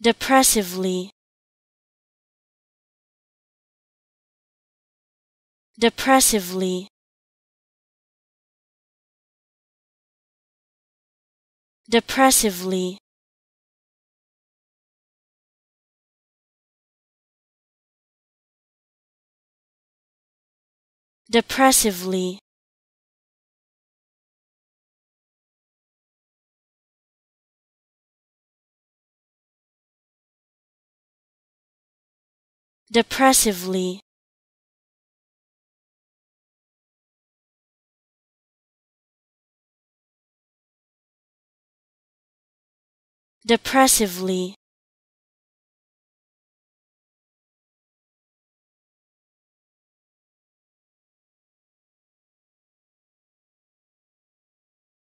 depressively, depressively, depressively, depressively, depressively, depressively,